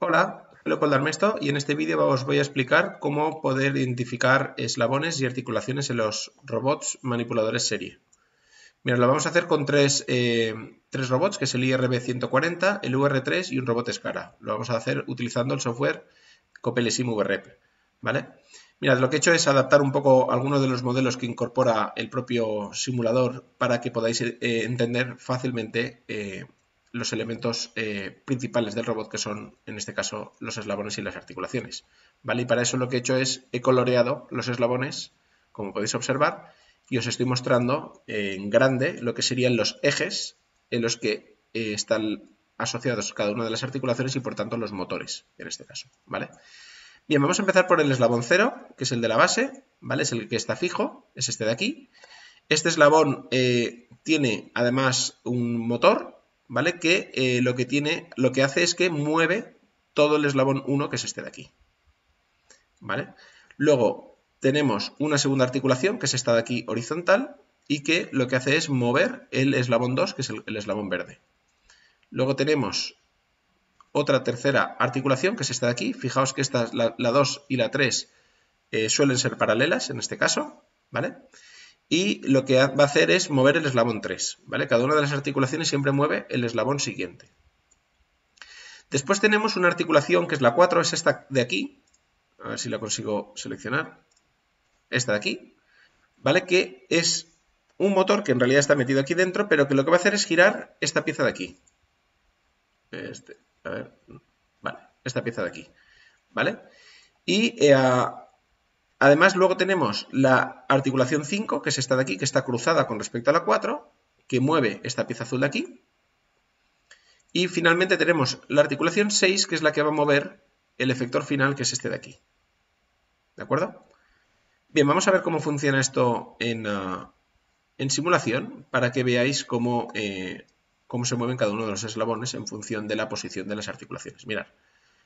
Hola, soy Leopoldo Armesto y en este vídeo os voy a explicar cómo poder identificar eslabones y articulaciones en los robots manipuladores serie. Mira, lo vamos a hacer con tres robots, que es el IRB-140, el UR-3 y un robot SCARA. Lo vamos a hacer utilizando el software CoppeliaSim VREP, ¿vale? Mira, lo que he hecho es adaptar un poco algunos de los modelos que incorpora el propio simulador para que podáis entender fácilmente los elementos principales del robot, que son, en este caso, los eslabones y las articulaciones, ¿vale? Y para eso lo que he hecho es, he coloreado los eslabones, como podéis observar, y os estoy mostrando en grande lo que serían los ejes en los que están asociados cada una de las articulaciones y, por tanto, los motores, en este caso, ¿vale? Bien, vamos a empezar por el eslabón 0, que es el de la base, ¿vale? Es el que está fijo, es este de aquí. Este eslabón tiene, además, un motor, ¿vale? Que lo que hace es que mueve todo el eslabón 1, que es este de aquí, ¿vale? Luego tenemos una segunda articulación, que es esta de aquí horizontal, y que lo que hace es mover el eslabón 2, que es el eslabón verde. Luego tenemos otra tercera articulación, que es esta de aquí. Fijaos que estas, la 2 y la 3 suelen ser paralelas en este caso, ¿vale? Y lo que va a hacer es mover el eslabón 3, ¿vale? Cada una de las articulaciones siempre mueve el eslabón siguiente. Después tenemos una articulación que es la 4, es esta de aquí, a ver si la consigo seleccionar, esta de aquí, ¿vale? Que es un motor que en realidad está metido aquí dentro, pero que lo que va a hacer es girar esta pieza de aquí. Vale, esta pieza de aquí, ¿vale? Y además, luego tenemos la articulación 5, que es esta de aquí, que está cruzada con respecto a la 4, que mueve esta pieza azul de aquí. Y finalmente tenemos la articulación 6, que es la que va a mover el efector final, que es este de aquí. ¿De acuerdo? Bien, vamos a ver cómo funciona esto en simulación, para que veáis cómo se mueven cada uno de los eslabones en función de la posición de las articulaciones. Mirad.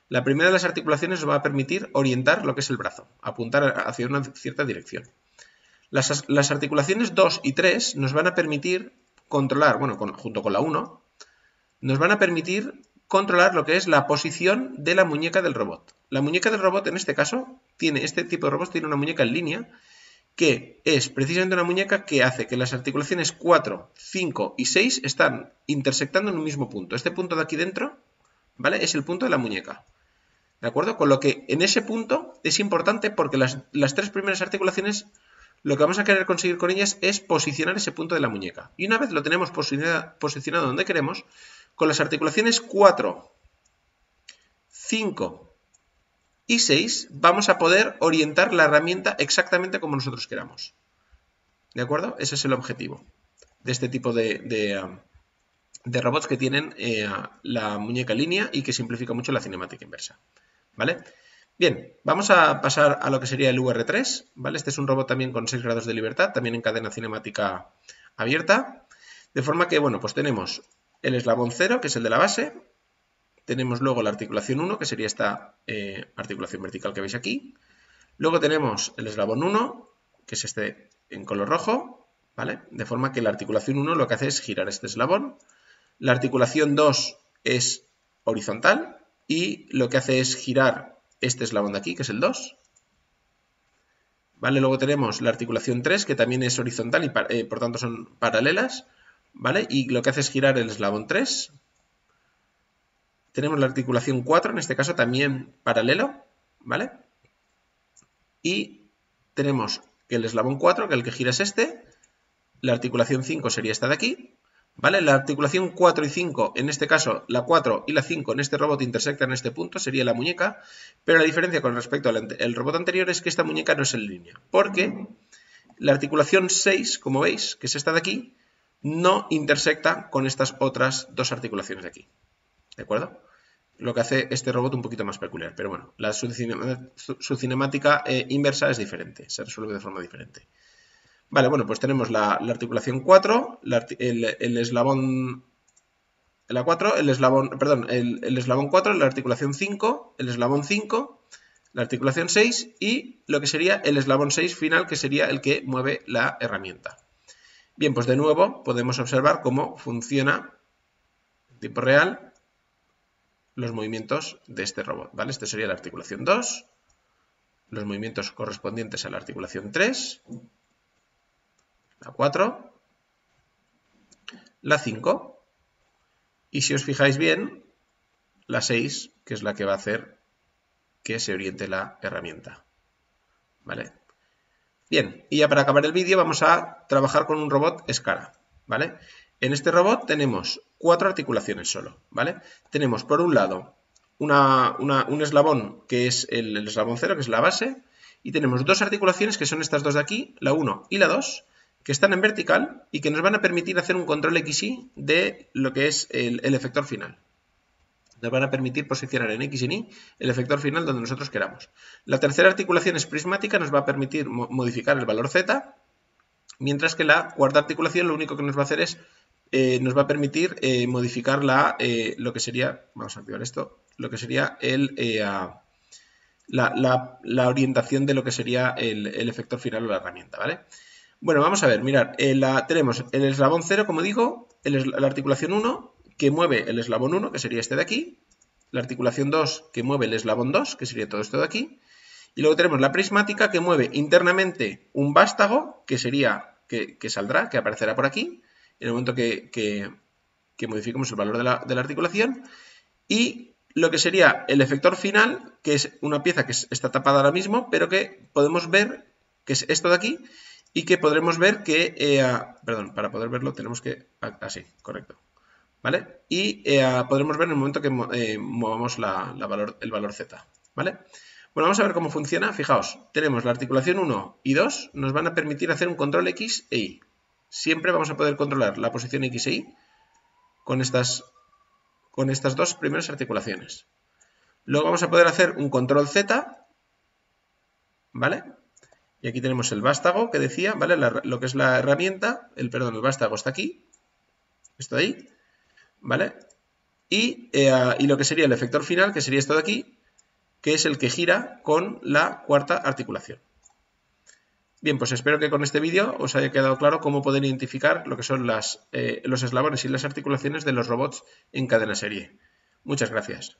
La primera de las articulaciones os va a permitir orientar lo que es el brazo, apuntar hacia una cierta dirección. Las articulaciones 2 y 3 nos van a permitir controlar, bueno, junto con la 1, nos van a permitir controlar lo que es la posición de la muñeca del robot. La muñeca del robot, en este caso, este tipo de robots tiene una muñeca en línea, que es precisamente una muñeca que hace que las articulaciones 4, 5 y 6 están intersectando en un mismo punto. Este punto de aquí dentro, ¿vale? Es el punto de la muñeca. ¿De acuerdo? Con lo que en ese punto es importante porque las tres primeras articulaciones, lo que vamos a querer conseguir con ellas es posicionar ese punto de la muñeca. Y una vez lo tenemos posicionado donde queremos, con las articulaciones 4, 5 y 6 vamos a poder orientar la herramienta exactamente como nosotros queramos. ¿De acuerdo? Ese es el objetivo de este tipo de robots que tienen la muñeca en línea y que simplifica mucho la cinemática inversa. ¿Vale? Bien, vamos a pasar a lo que sería el UR3, ¿vale? Este es un robot también con 6 grados de libertad, también en cadena cinemática abierta. De forma que, bueno, pues tenemos el eslabón 0, que es el de la base. Tenemos luego la articulación 1, que sería esta articulación vertical que veis aquí. Luego tenemos el eslabón 1, que es este en color rojo, ¿vale? De forma que la articulación 1 lo que hace es girar este eslabón. La articulación 2 es horizontal, y lo que hace es girar este eslabón de aquí, que es el 2. ¿Vale? Luego tenemos la articulación 3, que también es horizontal y por tanto son paralelas, ¿vale? Y lo que hace es girar el eslabón 3. Tenemos la articulación 4, en este caso también paralelo, ¿vale? Y tenemos que el eslabón 4, que el que gira es este. La articulación 5 sería esta de aquí. ¿Vale? La articulación 4 y 5, en este caso, la 4 y la 5 en este robot intersectan en este punto, sería la muñeca, pero la diferencia con respecto al robot anterior es que esta muñeca no es en línea, porque la articulación 6, como veis, que es esta de aquí, no intersecta con estas otras dos articulaciones de aquí, ¿de acuerdo? Lo que hace este robot un poquito más peculiar, pero bueno, su cinemática inversa es diferente, se resuelve de forma diferente. Vale, bueno, pues tenemos la articulación 4, el eslabón 4, la articulación 5, el eslabón 5, la articulación 6 y lo que sería el eslabón 6 final, que sería el que mueve la herramienta. Bien, pues de nuevo podemos observar cómo funciona en tiempo real los movimientos de este robot, ¿vale? Este sería la articulación 2, los movimientos correspondientes a la articulación 3, la 4, la 5, y si os fijáis bien, la 6, que es la que va a hacer que se oriente la herramienta, ¿vale? Bien, y ya para acabar el vídeo vamos a trabajar con un robot SCARA, ¿vale? En este robot tenemos 4 articulaciones solo, ¿vale? Tenemos por un lado un eslabón que es el eslabón 0, que es la base, y tenemos 2 articulaciones que son estas dos de aquí, la 1 y la 2, que están en vertical y que nos van a permitir hacer un control XY de lo que es el efector final. Nos van a permitir posicionar en X y en Y el efector final donde nosotros queramos. La tercera articulación es prismática, nos va a permitir modificar el valor Z, mientras que la cuarta articulación lo único que nos va a hacer es nos va a permitir modificar lo que sería, vamos a activar esto, lo que sería la orientación de lo que sería el efector final o la herramienta, ¿vale? Bueno, vamos a ver, mirad, tenemos el eslabón 0, como digo, la articulación 1, que mueve el eslabón 1, que sería este de aquí, la articulación 2, que mueve el eslabón 2, que sería todo esto de aquí, y luego tenemos la prismática, que mueve internamente un vástago, que sería, que saldrá, que aparecerá por aquí, en el momento que modifiquemos el valor de la articulación, y lo que sería el efector final, que es una pieza que está tapada ahora mismo, pero que podemos ver, que es esto de aquí, y que podremos ver que, perdón, para poder verlo tenemos que, así, correcto, ¿vale? Y podremos ver en el momento que movamos el valor Z, ¿vale? Bueno, vamos a ver cómo funciona, fijaos, tenemos la articulación 1 y 2, nos van a permitir hacer un control X e Y. Siempre vamos a poder controlar la posición X e Y con estas dos primeras articulaciones. Luego vamos a poder hacer un control Z, ¿vale? Y aquí tenemos el vástago que decía, ¿vale? Lo que es la herramienta, el vástago está aquí, esto de ahí, ¿vale? Y lo que sería el efector final, que sería esto de aquí, que es el que gira con la cuarta articulación. Bien, pues espero que con este vídeo os haya quedado claro cómo poder identificar lo que son los eslabones y las articulaciones de los robots en cadena serie. Muchas gracias.